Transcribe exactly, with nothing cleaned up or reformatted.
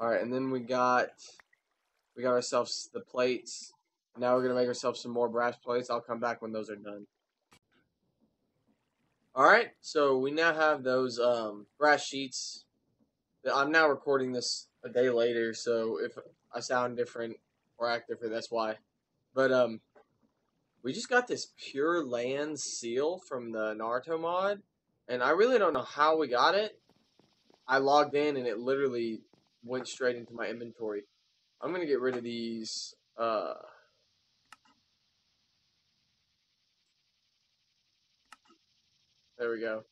Alright, and then we got we got ourselves the plates. Now we're going to make ourselves some more brass plates. I'll come back when those are done. Alright, so we now have those um, brass sheets. I'm now recording this a day later, so if I sound different or act different, that's why. But um, we just got this Pure Land seal from the Naruto mod, and I really don't know how we got it. I logged in, and it literally went straight into my inventory. I'm going to get rid of these... Uh, There we go.